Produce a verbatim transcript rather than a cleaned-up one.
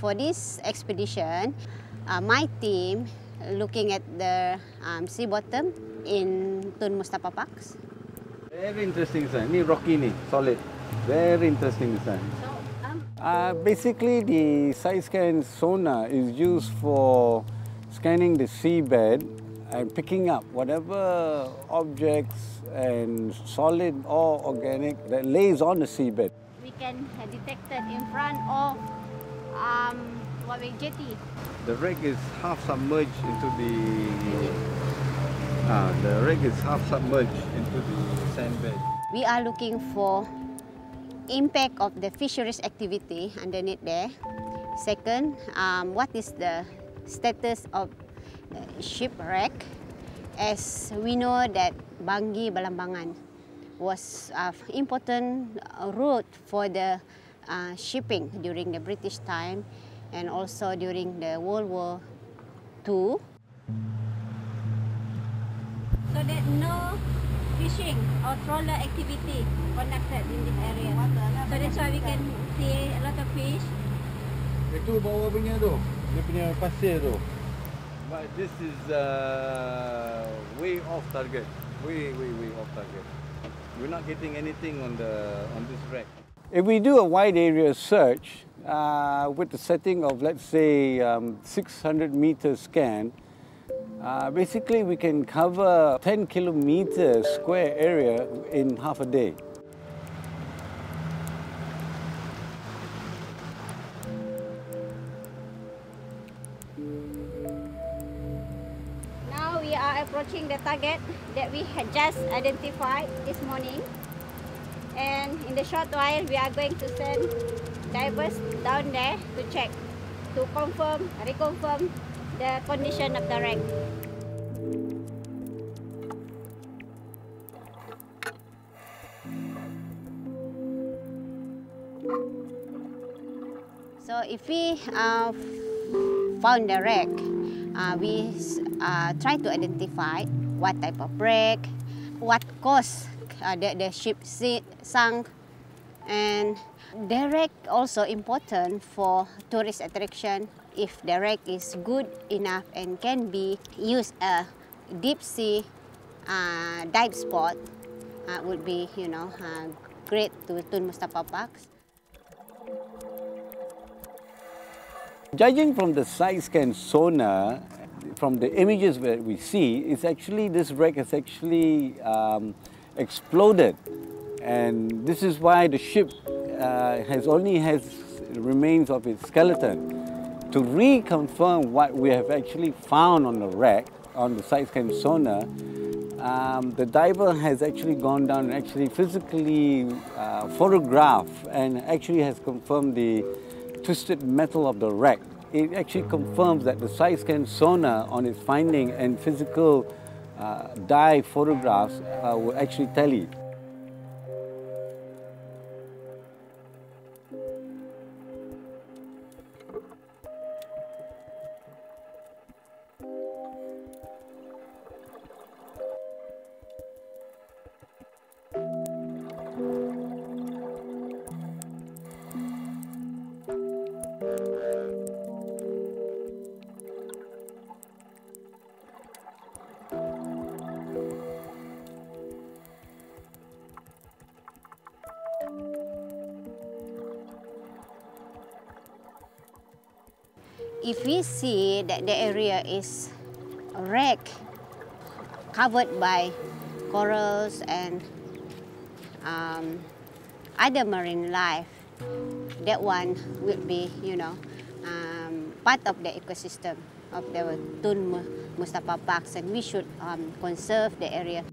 For this expedition, uh, my team looking at the um, sea bottom in Tun Mustapha Parks. Very interesting sand. Ni rocky ni, solid. Very interesting sand. So, um, uh, basically, the side-scan sonar is used for scanning the seabed and picking up whatever objects and solid or organic that lays on the seabed. We can detect it in front of Um, what we jetty. The wreck is half submerged into the. Uh, the wreck is half submerged into the sandbed. We are looking for impact of the fisheries activity underneath there. Second, um, what is the status of the shipwreck? As we know that Banggi Balambangan was an important route for the. Uh, shipping during the British time and also during the World War Two. So there's no fishing or trawler activity conducted in this area. So that's why we can see a lot of fish. Itu bawah punya tu, dia punya pasir tu. But this is uh, way off target, way, way, way off target. We're not getting anything on the on this wreck. If we do a wide area search uh, with the setting of, let's say, um, six hundred meter scan, uh, basically we can cover ten kilometer square area in half a day. Now we are approaching the target that we had just identified this morning. And in the short while, we are going to send divers down there to check, to confirm, reconfirm the condition of the wreck. So if we uh, found the wreck, uh, we uh, try to identify what type of wreck, what caused Uh, the, the ship sunk, and the wreck also important for tourist attraction if the wreck is good enough and can be used a deep sea uh, dive spot uh, would be you know uh, great to Tun Mustapha Parks. Judging from the side scan sonar, from the images that we see, it's actually this wreck is actually. Um, exploded, and this is why the ship uh, has only has remains of its skeleton. To reconfirm what we have actually found on the wreck, on the side scan sonar, um, the diver has actually gone down and actually physically uh, photographed and actually has confirmed the twisted metal of the wreck. It actually confirms that the side scan sonar on its finding and physical Uh, dive photographs uh, will actually tell you. If we see that the area is wrecked, covered by corals and um, other marine life, that one would be, you know, um, part of the ecosystem of the Tun Mustapha Parks, and we should um, conserve the area.